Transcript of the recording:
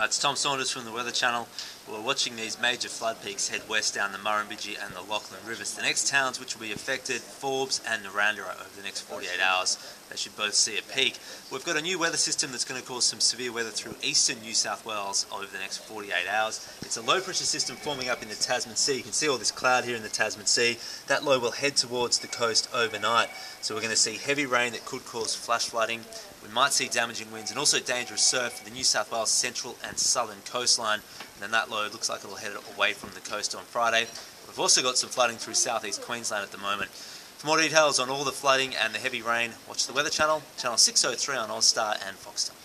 It's Tom Saunders from the Weather Channel. We're watching these major flood peaks head west down the Murrumbidgee and the Lachlan rivers. The next towns which will be affected, Forbes and Narrandera, over the next 48 hours. They should both see a peak. We've got a new weather system that's going to cause some severe weather through eastern New South Wales over the next 48 hours. It's a low pressure system forming up in the Tasman Sea. You can see all this cloud here in the Tasman Sea. That low will head towards the coast overnight. So we're going to see heavy rain that could cause flash flooding. We might see damaging winds and also dangerous surf for the New South Wales central and southern coastline. And then that low looks like it'll head away from the coast on Friday. We've also got some flooding through southeast Queensland at the moment. For more details on all the flooding and the heavy rain, watch the Weather Channel, Channel 603 on Austar and Foxtel.